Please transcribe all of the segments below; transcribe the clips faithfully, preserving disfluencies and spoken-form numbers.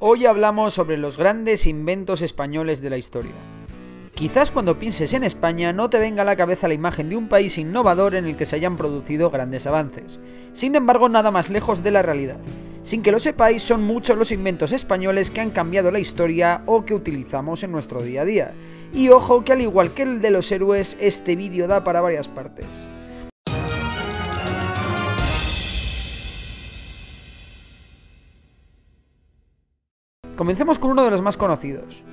Hoy hablamos sobre los grandes inventos españoles de la historia. Quizás cuando pienses en España no te venga a la cabeza la imagen de un país innovador en el que se hayan producido grandes avances. Sin embargo, nada más lejos de la realidad. Sin que lo sepáis, son muchos los inventos españoles que han cambiado la historia o que utilizamos en nuestro día a día. Y ojo que al igual que el de los héroes, este vídeo da para varias partes. Comencemos con uno de los más conocidos.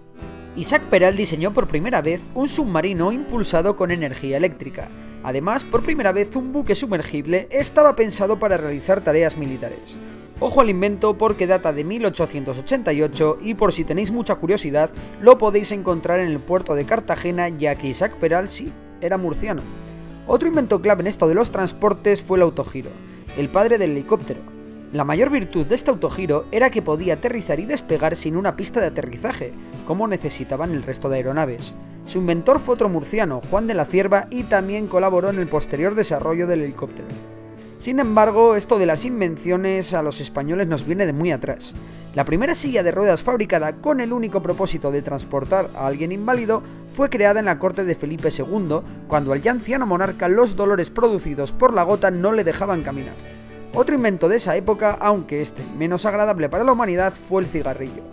Isaac Peral diseñó por primera vez un submarino impulsado con energía eléctrica. Además, por primera vez un buque sumergible estaba pensado para realizar tareas militares. Ojo al invento porque data de mil ochocientos ochenta y ocho y por si tenéis mucha curiosidad, lo podéis encontrar en el puerto de Cartagena, ya que Isaac Peral sí, era murciano. Otro invento clave en esto de los transportes fue el autogiro, el padre del helicóptero. La mayor virtud de este autogiro era que podía aterrizar y despegar sin una pista de aterrizaje, como necesitaban el resto de aeronaves. Su inventor fue otro murciano, Juan de la Cierva, y también colaboró en el posterior desarrollo del helicóptero. Sin embargo, esto de las invenciones a los españoles nos viene de muy atrás. La primera silla de ruedas fabricada con el único propósito de transportar a alguien inválido fue creada en la corte de Felipe segundo, cuando al ya anciano monarca los dolores producidos por la gota no le dejaban caminar. Otro invento de esa época, aunque este menos agradable para la humanidad, fue el cigarrillo.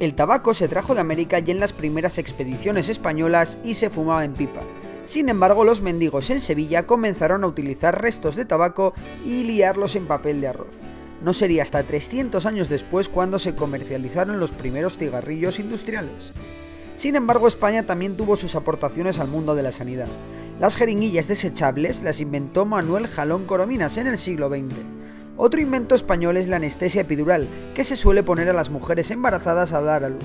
El tabaco se trajo de América y en las primeras expediciones españolas y se fumaba en pipa. Sin embargo, los mendigos en Sevilla comenzaron a utilizar restos de tabaco y liarlos en papel de arroz. No sería hasta trescientos años después cuando se comercializaron los primeros cigarrillos industriales. Sin embargo, España también tuvo sus aportaciones al mundo de la sanidad. Las jeringuillas desechables las inventó Manuel Jalón Corominas en el siglo veinte. Otro invento español es la anestesia epidural, que se suele poner a las mujeres embarazadas a dar a luz.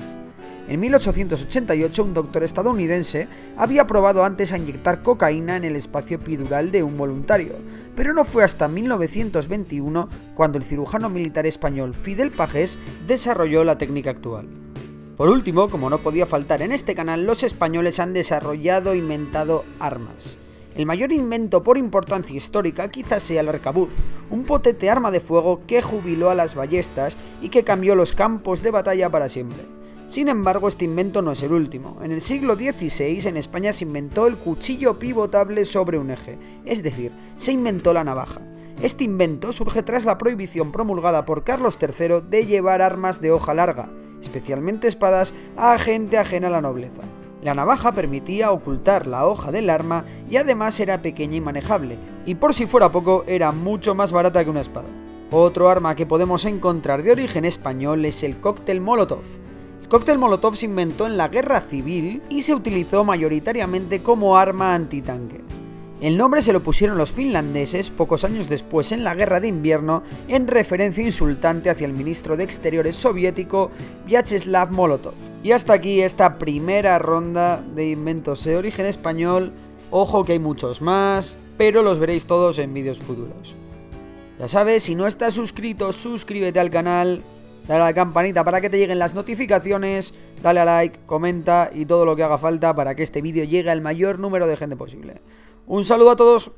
En mil ochocientos ochenta y ocho, un doctor estadounidense había probado antes a inyectar cocaína en el espacio epidural de un voluntario, pero no fue hasta mil novecientos veintiuno cuando el cirujano militar español Fidel Pagés desarrolló la técnica actual. Por último, como no podía faltar en este canal, los españoles han desarrollado e inventado armas. El mayor invento por importancia histórica quizás sea el arcabuz, un potente arma de fuego que jubiló a las ballestas y que cambió los campos de batalla para siempre. Sin embargo, este invento no es el último. En el siglo dieciséis en España se inventó el cuchillo pivotable sobre un eje, es decir, se inventó la navaja. Este invento surge tras la prohibición promulgada por Carlos tercero de llevar armas de hoja larga, especialmente espadas, a gente ajena a la nobleza. La navaja permitía ocultar la hoja del arma y además era pequeña y manejable, y por si fuera poco, era mucho más barata que una espada. Otro arma que podemos encontrar de origen español es el cóctel Molotov. El cóctel Molotov se inventó en la Guerra Civil y se utilizó mayoritariamente como arma antitanque. El nombre se lo pusieron los finlandeses pocos años después en la Guerra de Invierno en referencia insultante hacia el ministro de Exteriores soviético Vyacheslav Molotov. Y hasta aquí esta primera ronda de inventos de origen español. Ojo que hay muchos más, pero los veréis todos en vídeos futuros. Ya sabes, si no estás suscrito, suscríbete al canal, dale a la campanita para que te lleguen las notificaciones, dale a like, comenta y todo lo que haga falta para que este vídeo llegue al mayor número de gente posible. Un saludo a todos.